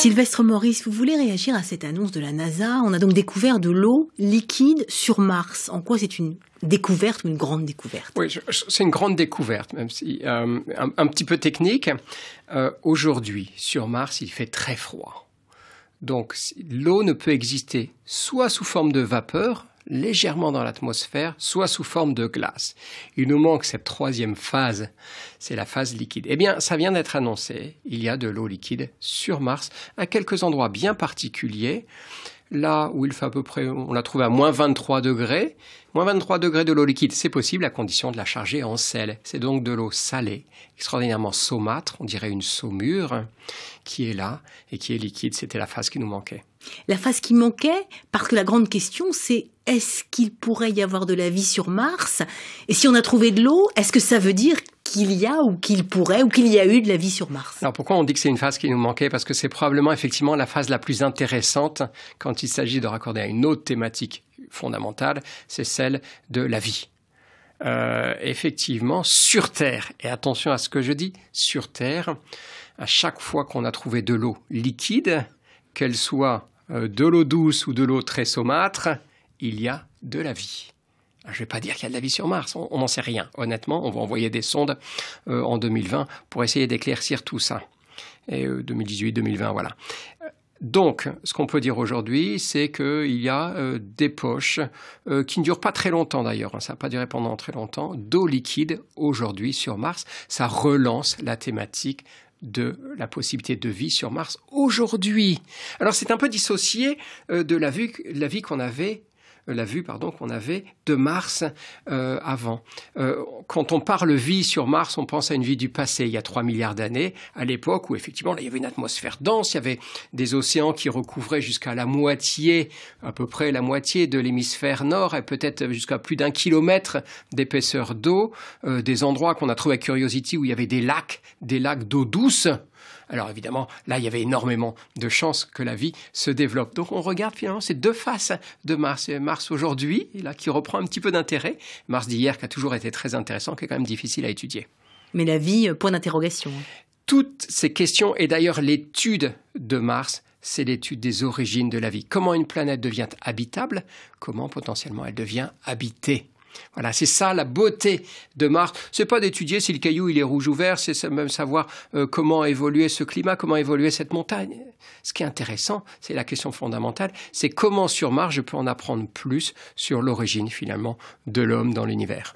Sylvestre Maurice, vous voulez réagir à cette annonce de la NASA? On a donc découvert de l'eau liquide sur Mars. En quoi c'est une découverte ou une grande découverte? Oui, c'est une grande découverte, même si un petit peu technique. Aujourd'hui, sur Mars, il fait très froid. Donc l'eau ne peut exister soit sous forme de vapeur, légèrement dans l'atmosphère, soit sous forme de glace. Il nous manque cette troisième phase, c'est la phase liquide. Eh bien, ça vient d'être annoncé, il y a de l'eau liquide sur Mars, à quelques endroits bien particuliers, là où il fait à peu près, on l'a trouvé à -23 degrés. -23 degrés de l'eau liquide, c'est possible à condition de la charger en sel. C'est donc de l'eau salée, extraordinairement saumâtre, on dirait une saumure, qui est là et qui est liquide. C'était la phase qui nous manquait. La phase qui manquait, parce que la grande question, c'est est-ce qu'il pourrait y avoir de la vie sur Mars? Et si on a trouvé de l'eau, est-ce que ça veut dire qu'il y a ou qu'il pourrait ou qu'il y a eu de la vie sur Mars? Alors pourquoi on dit que c'est une phase qui nous manquait? Parce que c'est probablement effectivement la phase la plus intéressante quand il s'agit de raccorder à une autre thématique fondamentale, c'est celle de la vie. Effectivement, sur Terre, et attention à ce que je dis, sur Terre, à chaque fois qu'on a trouvé de l'eau liquide, qu'elle soit de l'eau douce ou de l'eau très saumâtre, il y a de la vie. Je ne vais pas dire qu'il y a de la vie sur Mars, on n'en sait rien. Honnêtement, on va envoyer des sondes en 2020 pour essayer d'éclaircir tout ça. Et 2018, 2020, voilà. Donc, ce qu'on peut dire aujourd'hui, c'est qu'il y a des poches qui ne durent pas très longtemps d'ailleurs, hein, ça n'a pas duré pendant très longtemps, d'eau liquide aujourd'hui sur Mars. Ça relance la thématique de la possibilité de vie sur Mars aujourd'hui. Alors, c'est un peu dissocié de la vie qu'on avait de Mars avant. Quand on parle vie sur Mars, on pense à une vie du passé, il y a 3 milliards d'années, à l'époque où effectivement là, il y avait une atmosphère dense, il y avait des océans qui recouvraient jusqu'à la moitié, à peu près la moitié de l'hémisphère nord et peut-être jusqu'à plus d'1 kilomètre d'épaisseur d'eau, des endroits qu'on a trouvé à Curiosity où il y avait des lacs d'eau douce. Alors évidemment, là, il y avait énormément de chances que la vie se développe. Donc on regarde finalement ces deux faces de Mars. Et Mars aujourd'hui, là, qui reprend un petit peu d'intérêt. Mars d'hier, qui a toujours été très intéressant, qui est quand même difficile à étudier. Mais la vie, point d'interrogation. Toutes ces questions, et d'ailleurs l'étude de Mars, c'est l'étude des origines de la vie. Comment une planète devient habitable? Comment potentiellement elle devient habitée? Voilà, c'est ça la beauté de Mars. Ce n'est pas d'étudier si le caillou il est rouge ou vert, c'est même savoir comment évoluer ce climat, comment évoluer cette montagne. Ce qui est intéressant, c'est la question fondamentale, c'est comment sur Mars je peux en apprendre plus sur l'origine finalement de l'homme dans l'univers.